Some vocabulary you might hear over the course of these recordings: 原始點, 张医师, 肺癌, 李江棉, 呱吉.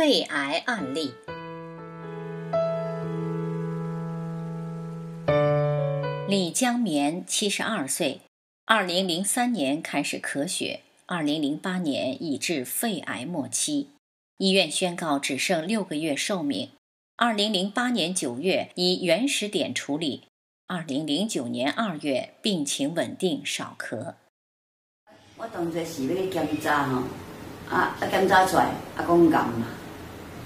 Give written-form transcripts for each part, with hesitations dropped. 肺癌案例。李江棉72岁，2003年开始咳血，2008年已至肺癌末期，医院宣告只剩6个月寿命。2008年9月以原始点处理，2009年2月病情稳定，少咳。我当初是要去检查吼，检查出来讲癌嘛，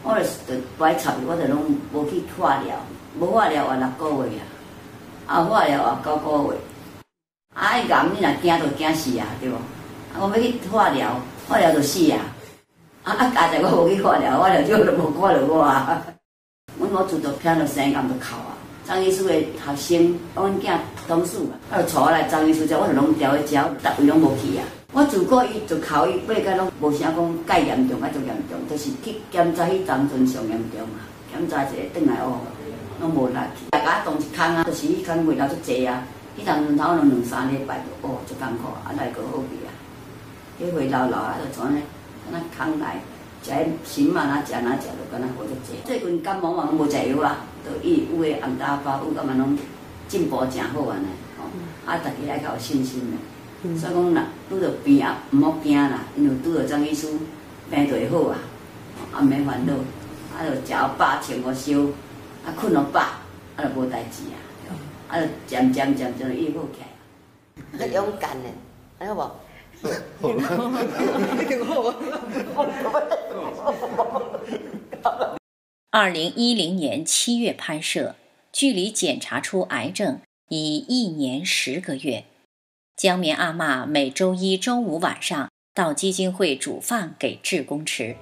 我就是不爱插，我就拢无去化疗，无化疗活6个月啊。化疗啊，9个月。迄癌你若惊就惊死啊，对无？我要去化疗，化疗就死啊。加在我无去化疗，化疗就无看到我啊。阮某自从听到生癌就哭啊。张医师的学生，阮囝同事啊，就坐来张医师遮，我就拢调去招，逐位拢无去啊。我自古伊就哭，伊八个拢无啥讲介严重，足严重，就是去检查迄当阵上严重啊，检查一下转来哦。拢无力去，大家同一空啊，就是迄空袂了足济啊。迄阵轮头拢2-3礼拜就哦，足艰苦，来个好去啊。迄回流流啊，就从咧，敢若空来，食迄荨麻哪食就敢若好足济。最近感冒嘛无食药啊，就伊有诶红大包，有感觉拢进步真好安尼吼。逐家爱较有信心咧。所以讲啦，拄着病啊，毋好惊啦，因为拄着张医师，病就会好啊，免烦恼。就食饱穿个烧。困了饱，就无代志啊，就渐渐就愈好起来。你勇敢嘞，还好无？好。2010年7月拍摄，距离检查出癌症已1年10个月。江棉阿嬷每周1、周5晚上到基金会煮饭给志工吃。